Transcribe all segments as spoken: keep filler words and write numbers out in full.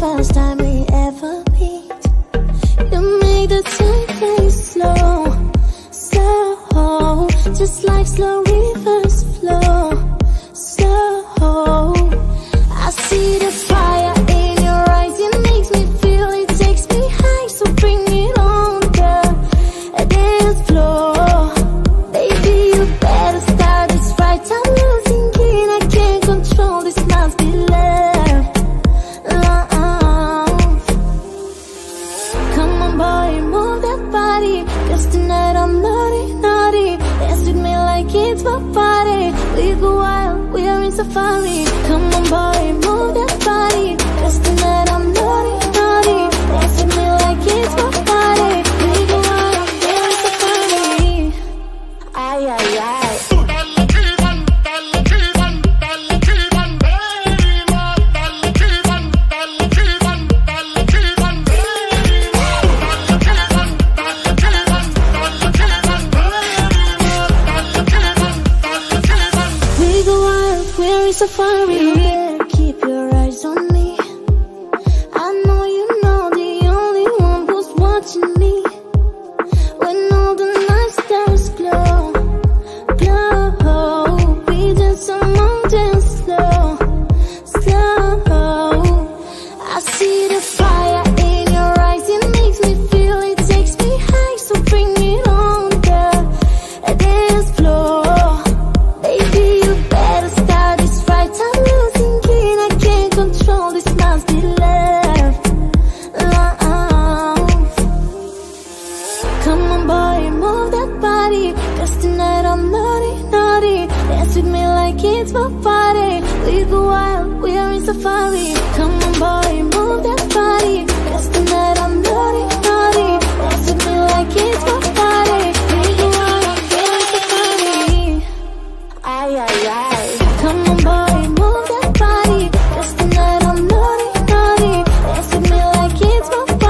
first time we ever meet. You make the time pace slow, slow, just like slow rivers flow, slow. I see the fire in your eyes, it makes me feel, it takes me high, so bring it on, girl, at this floor. Baby, you better start, it's right, I'm losing it, I can't control this must be love, love. Come on boy, move that body, cause tonight I'm naughty, naughty. Dance with me like it's my party, we go wild, we're in safari. Come on boy, move that body, cause tonight I'm naughty, naughty. Dance with me like it's my party, we go wild, we're in safari. Ay, ay, ay. We go wild, we're in safari. You better keep your eyes on me, I know you know the only one who's watching me. When all the night stars glow, glow, we dance among them slow, slow. I see the fire in your eyes, it makes me feel, it takes me high, so bring it on, girl, at this floor. Baby, you better start, it's right, I'm losing it, I can't control this must be love, love. Come on boy, move that body, cause tonight I'm naughty, naughty. Dance with me like it's my party, we go wild, we're in safari. Come on boy, move that body, cause tonight I'm naughty, naughty. Dance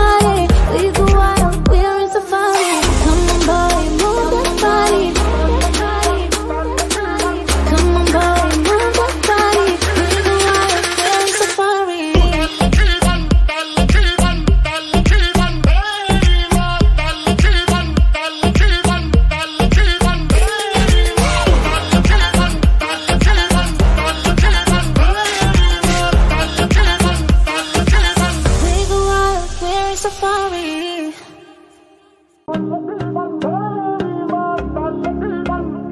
with me like it's my party, we go wild, we're in safari. Ay, ay, ay. Come on boy, move that body, cause tonight I'm naughty, naughty. Dance with me like it's my party, we go wild, we're in safari. Come on boy, move that body, come on boy, move that body, we go wild, we're in safari. We go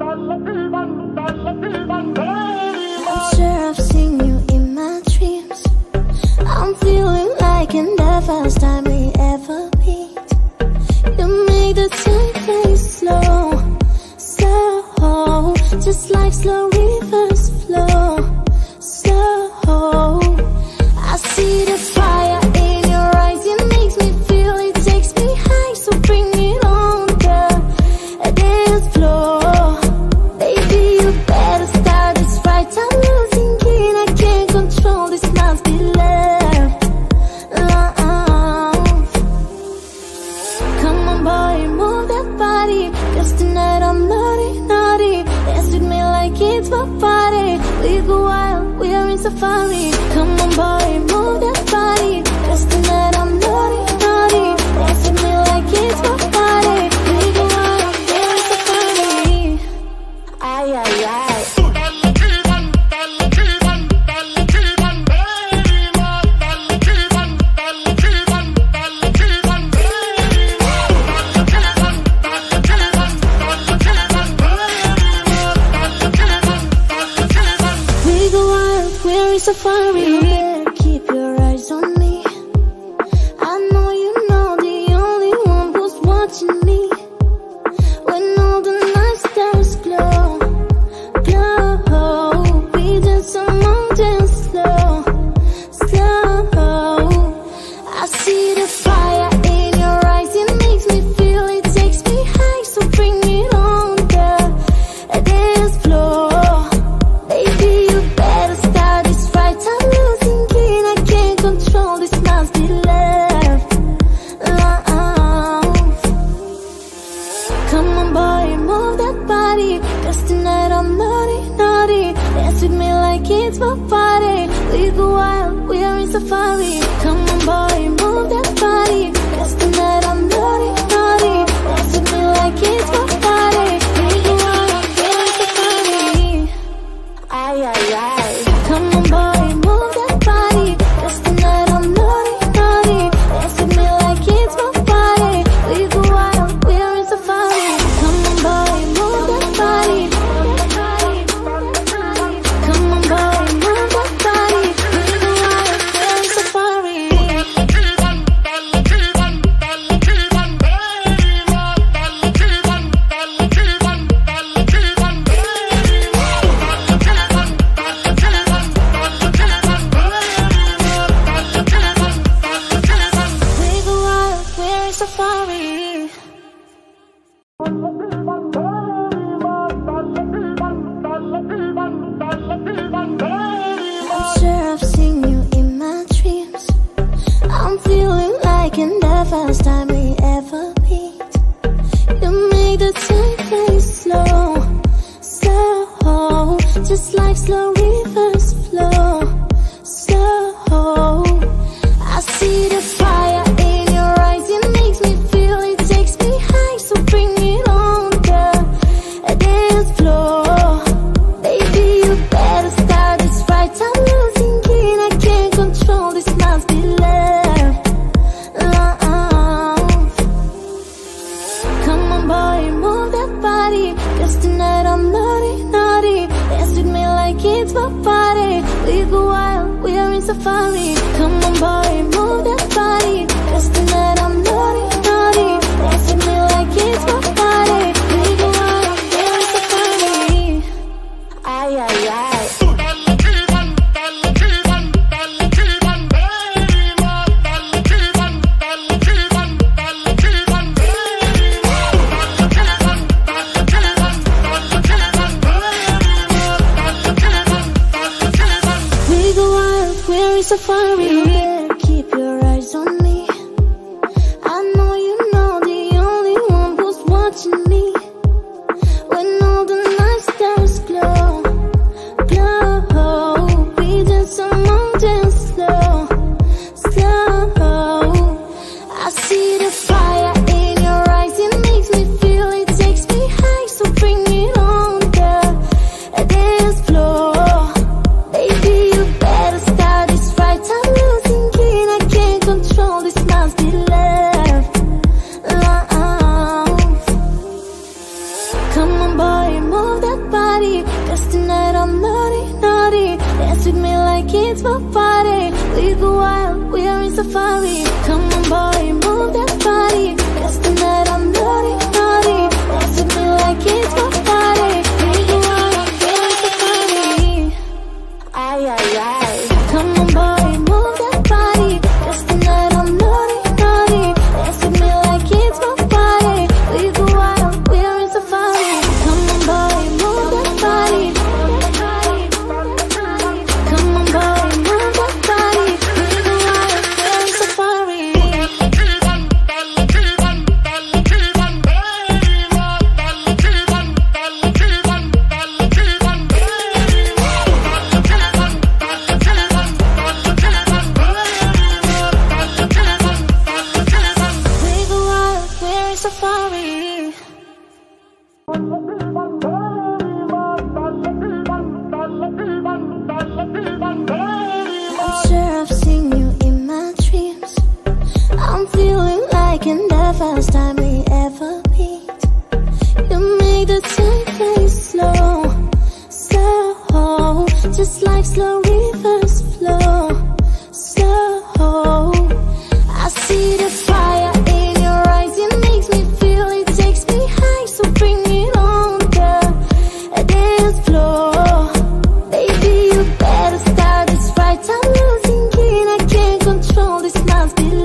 wild, we're in safari. I'm sure I've seen you in my dreams, I'm feeling like in the first time we ever meet. You make the time pace slow, slow, just like slow rivers flow, slow. I see the fire in your eyes, it makes me feel, it takes me high, so bring it on, girl, at this floor. Baby, you better start, it's right, I'm losing it, I can't control this must be love, love. Come on boy, move that body, cause tonight I'm naughty, naughty. Dance with me like it's my party, we go wild, we're in safari. Come on boy, move that body, cause tonight I'm naughty, naughty. Dance with me like it's my party, we go wild, we're in safari. Ay, ay, ay. We go wild, we're in safari. You better keep your eyes on me, I know you know the only one who's watching me. When all the night stars glow, glow, we dance among them slow, slow. I see the fire in your eyes, it makes me feel, it takes me high, so bring it on, girl, at this floor. Baby, you better start, it's right, I'm losing it, I can't control this must be love, love. Come on boy, move that body, cause tonight I'm naughty, naughty. Dance Dance with me like it's my party. We go wild, we are in safari. Come on boy, move that body. That's the night I'm naughty, naughty. Dance with me like it's my party. We go wild, we are in safari. Aye, aye, aye. Come on boy, move that body. That's the night I'm naughty, naughty. Dance with me like it's my party. We go wild, we are in safari. Come on boy, move that body. Safari. I'm sure I've seen you in my dreams. I'm feeling like in the first time we ever meet. You make the time pass slow, slow, just like slow rivers flow, slow. I see the fire. We go wild, we are in safari. Come on boy, move that body. That's the night I'm naughty, naughty. Dance with me like it's my party. We go wild, we are in safari. Aye, aye, aye. Safari, you better keep your eyes on me. I know you know the only one who's watching me. When all the night stars glow, glow, we dance among them slow, slow. I see the fire in your eyes, it makes me feel, it takes me high, so bring it on the dance floor. It's my party. We go wild, we are in safari. Come on boy, move that body. That's the night I'm naughty, naughty. Dance with me like it's my party. We go wild, we are in safari. Aye, aye, aye. Come on boy, move that body. That's the night I'm naughty, naughty. Dance with me like it's my party. We go wild, we are in safari. Come on boy, move that body. Safari. I'm sure I've seen you in my dreams. I'm feeling like in the first time we ever meet. You make the time pass slow, slow, just like slow rivers flow, slow. I see the fire. Control this man's below.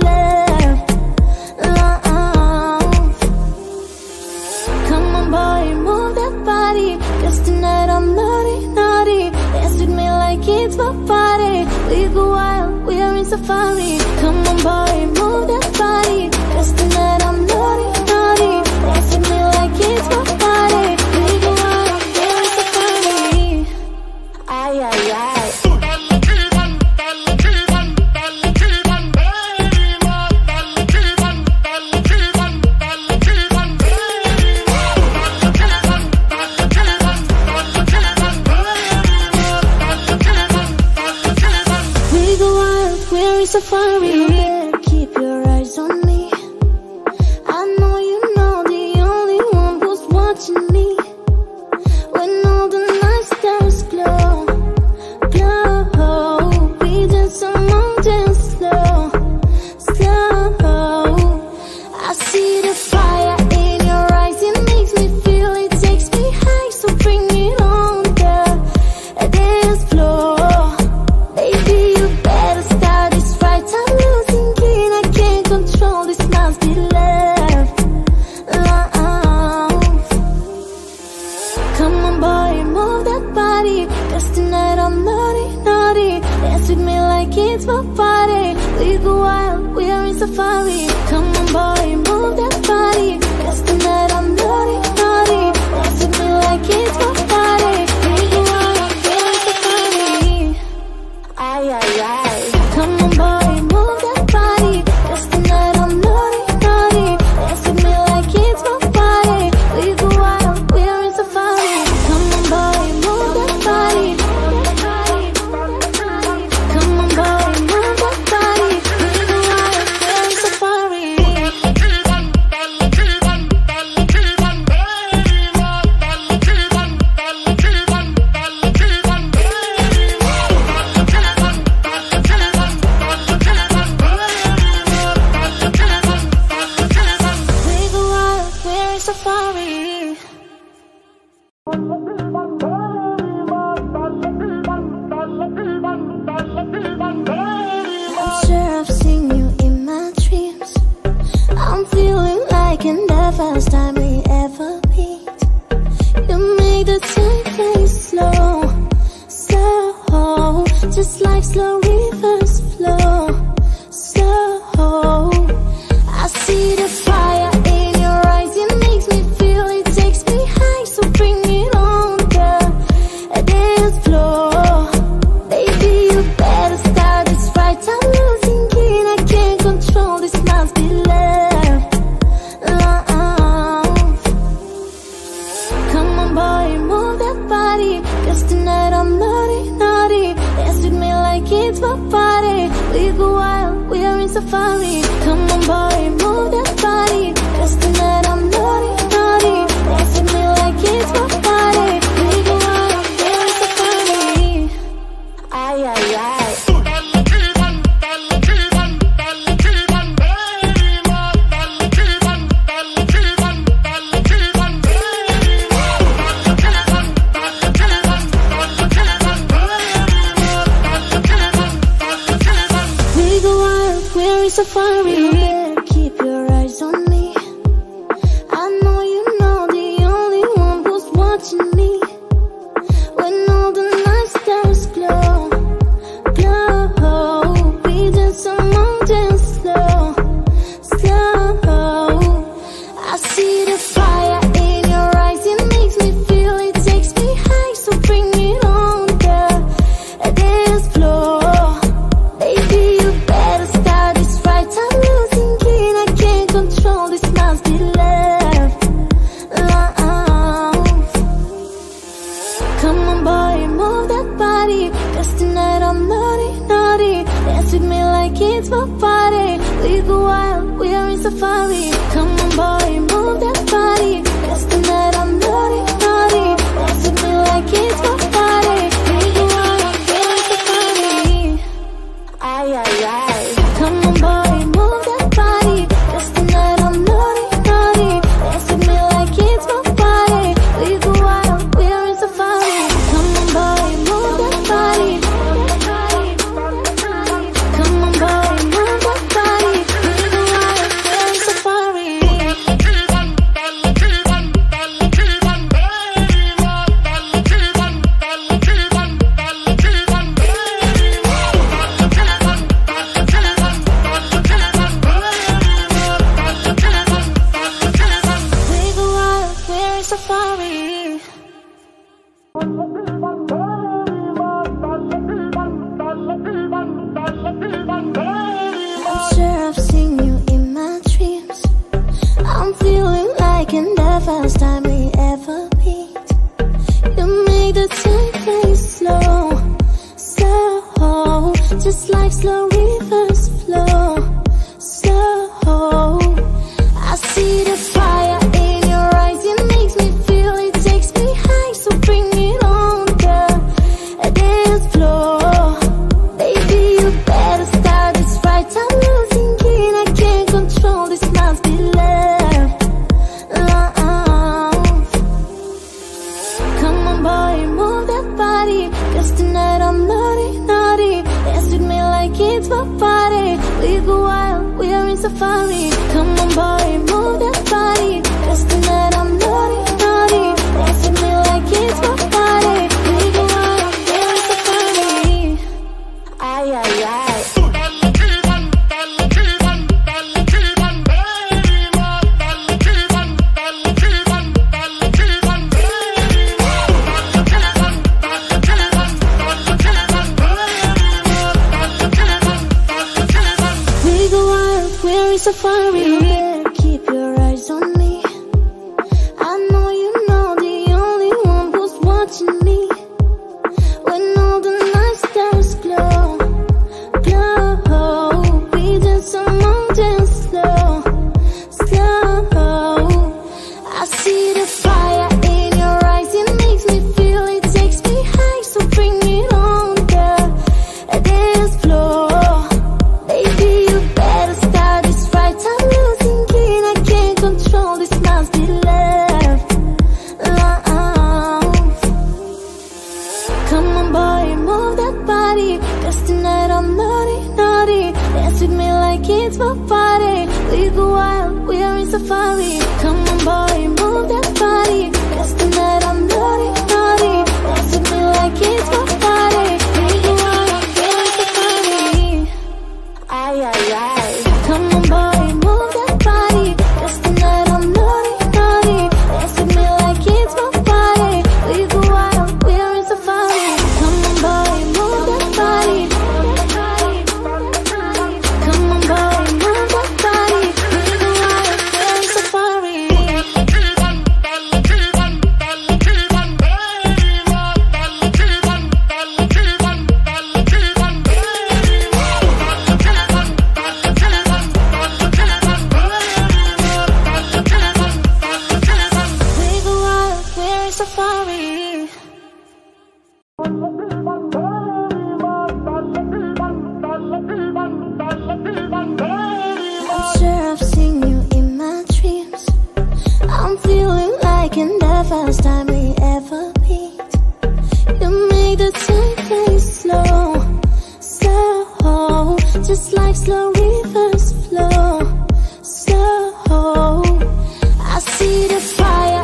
It's my party, we go wild, we're in Safari. Come on boy, move that body, cause tonight I'm naughty, naughty. Dance with me like it's my party, we go wild, we're in Safari. Aye, aye, aye. Come on boy, move that body, cause tonight I'm naughty, naughty. Dance with me like it's my party, we go wild, we're in Safari. Come on boy, move that body. Safari. I'm sure I've seen you in my dreams. I'm feeling like in the first time we ever meet. You make the time pass slow, slow, just like slow rivers flow, slow. I see the fire. Cause tonight I'm naughty, naughty. Dance with me like it's my party. We go wild, we're in Safari. Come on boy, move that body. Cause tonight I'm naughty, naughty. Dance with me like it's my party. We go wild, we're in Safari. Aye, aye, aye. Safari, you better keep your eyes on me. I know you know the only one who's watching me. When all the night stars glow, glow, we dance among them slow, slow. I see the fire in your eyes, it makes me feel, it takes me high, so bring it on the dance floor. Baby, you better start. I'm losing it, I can't control this must be love, love. Come on boy, move that body, cause tonight I'm naughty, naughty. Dance with me like it's my party, we go wild, we're in Safari. Come on boy, move that body, cause tonight I'm naughty, naughty. Dance with me like it's my party, we go wild, we're in Safari. Aye, aye, aye. Come on boy, Safari. I'm sure I've seen you in my dreams. I'm feeling like in the first time we ever meet. You make the time pass slow, slow, just like slow rivers flow, slow. I see the fire. I'm losing it, I can't control this must be love. Safari, we go wild, we're in Safari. Come on boy, move that body. That's the night I'm naughty, naughty. Dance with me like it's my party. We go wild, we're in Safari. Aye, aye, aye. Come on boy, move that body. That's the night I'm naughty, naughty. Dance with me like it's my party. We go wild, we're in Safari. Come on boy, move that body. Safari. I'm sure I've seen you in my dreams. I'm feeling like in the first time we ever meet. You made the time play slow, slow, just like slow rivers flow, slow. I see the fire.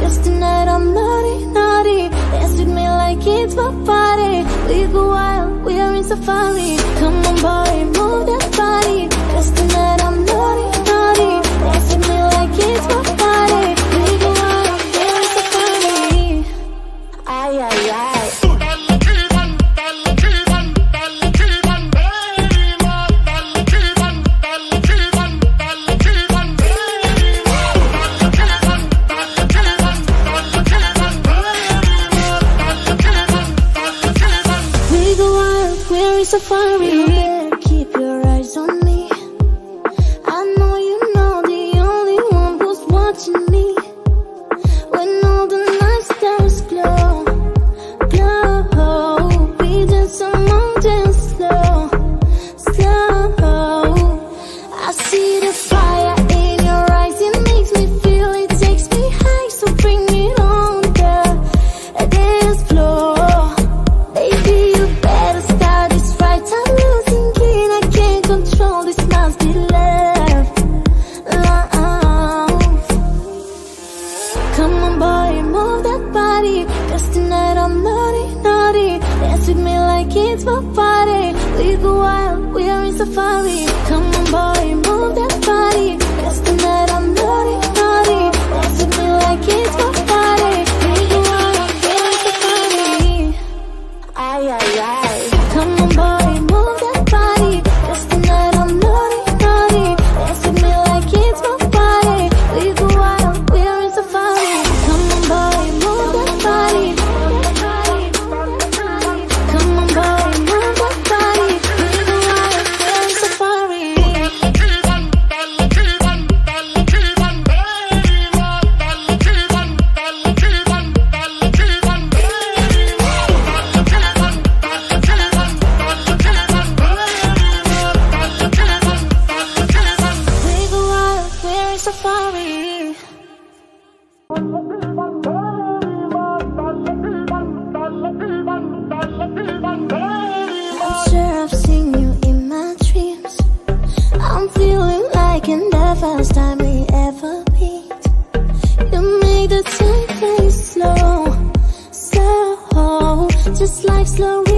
Cause tonight I'm naughty, naughty. Dance with me like it's my party. We go wild, we're in Safari. Come on boy, move that body. Cause tonight I'm naughty, naughty. Dance with me like it's my party. We go wild, we're in Safari. Aye, aye, aye. Safari, you better keep your eyes on me. I know you know the only one who's watching me. When all the night stars glow, glow, we dance among them slow, slow. I see the fire in your eyes, it makes me feel, it takes me high, so bring it on the dance floor. Baby, you better stop. I'm losing it, I can't control this must be love, love. Come on boy, move that body. Cause tonight I'm naughty, naughty. Dance with me like it's my party. We go wild, we're in Safari. Come on boy, move that body. Cause tonight I'm naughty, naughty. Dance with me like it's my party. We go wild, we're in Safari. Aye, aye, aye. Come on boy, Safari. I'm sure I've seen you in my dreams. I'm feeling like in the first time we ever meet. You made the time play slow, slow, just like slow.